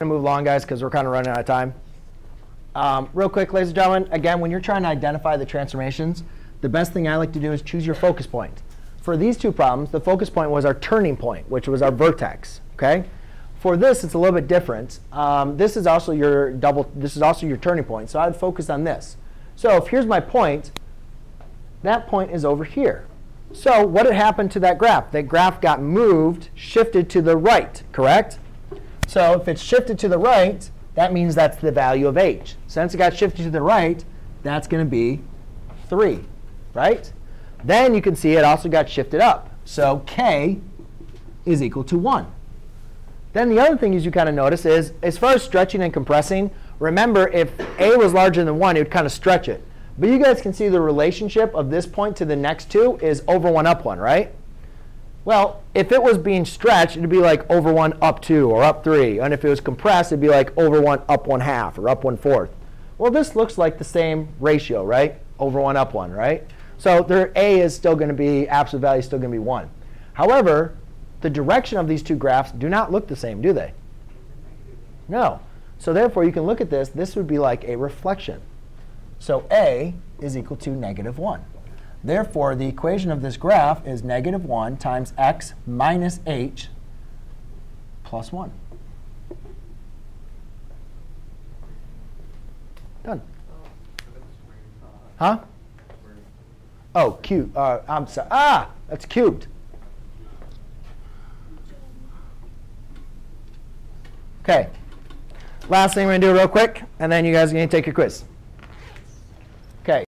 I'm going to move along, guys, because we're kind of running out of time. Real quick, ladies and gentlemen, again, when you're trying to identify the transformations, the best thing I like to do is choose your focus point. For these two problems, the focus point was our turning point, which was our vertex. Okay? For this, it's a little bit different. This is also your turning point, so I would focus on this. So if here's my point, that point is over here. So what had happened to that graph? That graph got moved, shifted to the right, correct? So if it's shifted to the right, that means that's the value of h. Since it got shifted to the right, that's going to be 3, right? Then you can see it also got shifted up. So k is equal to 1. Then the other thing is you kind of notice is, as far as stretching and compressing, remember, if a was larger than 1, it would kind of stretch it. But you guys can see the relationship of this point to the next two is over 1, up 1, right? Well, if it was being stretched, it would be like over 1, up 2, or up 3. And if it was compressed, it would be like over 1, up 1/2, or up 1/4. Well, this looks like the same ratio, right? Over 1, up 1, right? So their a is still going to be, absolute value is still going to be 1. However, the direction of these two graphs do not look the same, do they? No. So therefore, you can look at this. This would be like a reflection. So a is equal to -1. Therefore, the equation of this graph is -1 times x minus h plus 1. Done. Huh? Oh, cubed. I'm sorry. Ah, that's cubed. OK. Last thing we're going to do real quick, and then you guys are going to take your quiz.